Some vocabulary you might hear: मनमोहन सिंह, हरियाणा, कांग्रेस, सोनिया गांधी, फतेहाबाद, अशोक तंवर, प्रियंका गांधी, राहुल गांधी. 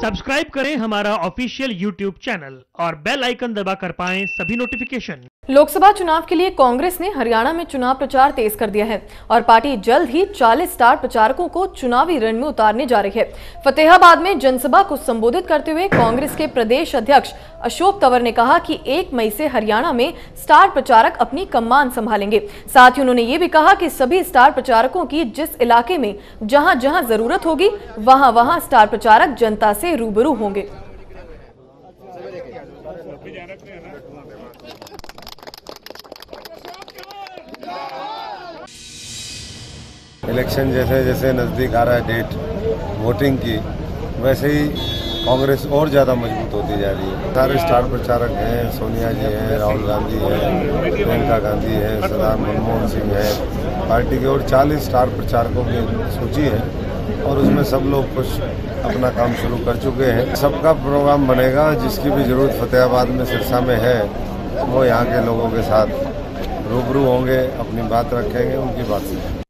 Subscribe करें हमारा official YouTube channel और बेल आइकन दबाकर पाएं सभी नोटिफिकेशन। लोकसभा चुनाव के लिए कांग्रेस ने हरियाणा में चुनाव प्रचार तेज कर दिया है और पार्टी जल्द ही 40 स्टार प्रचारकों को चुनावी रण में उतारने जा रही है। फतेहाबाद में जनसभा को संबोधित करते हुए कांग्रेस के प्रदेश अध्यक्ष अशोक तंवर ने कहा कि 1 मई से हरियाणा में स्टार प्रचारक अपनी कमान संभालेंगे। साथ ही उन्होंने ये भी कहा कि सभी स्टार प्रचारकों की जिस इलाके में जहां जहां जरूरत होगी वहां वहां स्टार प्रचारक जनता से रूबरू होंगे। इलेक्शन जैसे जैसे नजदीक आ रहा है डेट वोटिंग की, वैसे ही कांग्रेस और ज़्यादा मजबूत होती जा रही है। सारे स्टार प्रचारक हैं, सोनिया जी हैं, राहुल गांधी हैं, प्रियंका गांधी हैं, सरदार मनमोहन सिंह हैं। पार्टी के और 40 स्टार प्रचारकों की सूची है और उसमें सब लोग कुछ अपना काम शुरू कर चुके हैं। सबका प्रोग्राम बनेगा, जिसकी भी ज़रूरत फतेहाबाद में सिरसा में है वो यहाँ के लोगों के साथ रूबरू होंगे, अपनी बात रखेंगे, उनकी बात सुनेंगे।